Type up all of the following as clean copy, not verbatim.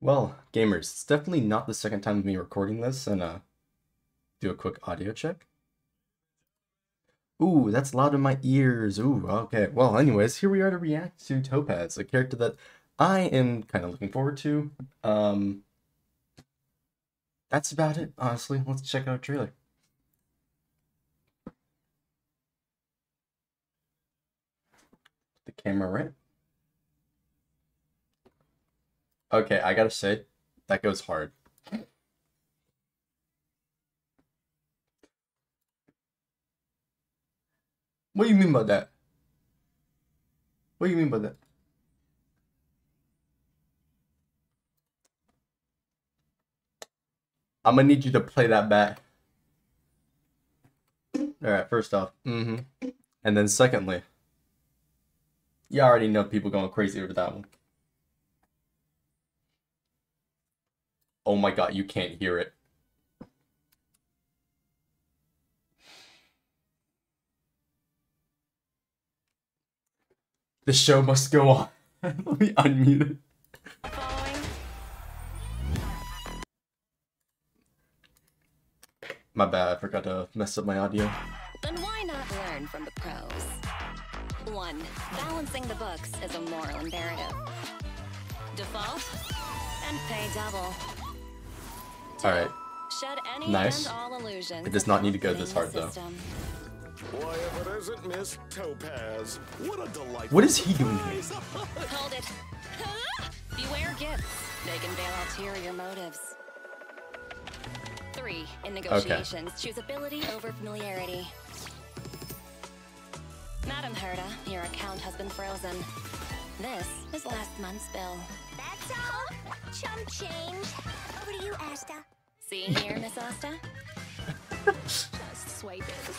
Well, gamers, it's definitely not the second time of me recording this, and do a quick audio check. Ooh, that's loud in my ears. Ooh, okay. Well, anyways, here we are to react to Topaz, a character that I am kind of looking forward to. That's about it, honestly. Let's check out a trailer. The camera right. Okay, I gotta say, that goes hard. What do you mean by that? What do you mean by that? I'm gonna need you to play that back. Alright, first off, and then secondly, you already know people going crazy over that one. Oh my god, you can't hear it. The show must go on. Let me unmute it. My bad, I forgot to mess up my audio. Then why not learn from the pros? 1. Balancing the books is a moral imperative. Default and pay double. Alright. Nice. It does not need to go this hard though. Boy, if it isn't Miss Topaz. What a delightful. What is he doing here? Hold it. Beware gifts. They can veil ulterior motives. 3. In negotiations, choose ability over familiarity. Madam Herta, your account has been frozen. This is last month's bill. That's all? Chum change. Over to you, Asta. See you here, Miss Asta? Just swipe it.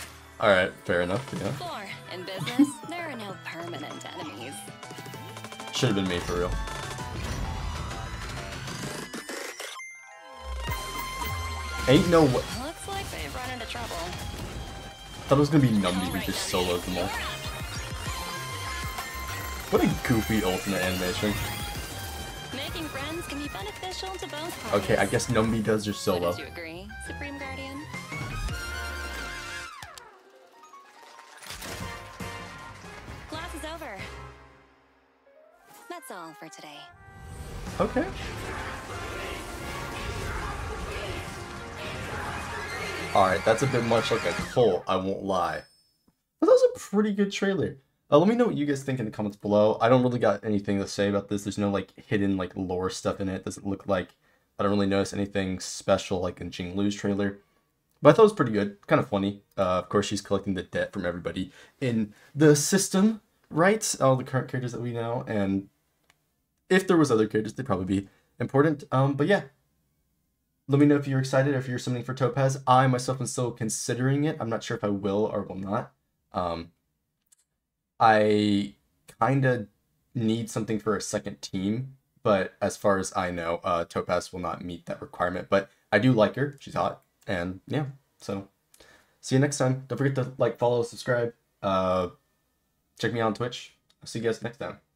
Alright, fair enough, yeah. 4. In business, there are no permanent enemies. Should've been me, for real. Ain't no way. Looks like they've run into trouble. Thought it was gonna be Numby who just soloed them all. What a goofy ultimate animation. Making friends can be beneficial to both parties. Okay, I guess Numby does your solo. Would you agree, Supreme Guardian? Class is over. That's all for today. Okay. Alright, that's a bit much like a cult, I won't lie. But that was a pretty good trailer. Let me know what you guys think in the comments below. I don't really got anything to say about this. There's no like hidden like lore stuff in it. It doesn't look like I don't really notice anything special like in Jing Liu's trailer. But I thought it was pretty good, kind of funny. Of course, she's collecting the debt from everybody in the system, right? All the current characters that we know, and if there was other characters, they'd probably be important. But yeah. Let me know if you're excited or if you're submitting for Topaz. I myself am still considering it. I'm not sure if I will or will not. I kind of need something for a second team, but as far as I know, Topaz will not meet that requirement, but I do like her. She's hot, and yeah, so see you next time. Don't forget to like, follow, subscribe, check me out on Twitch. I'll see you guys next time.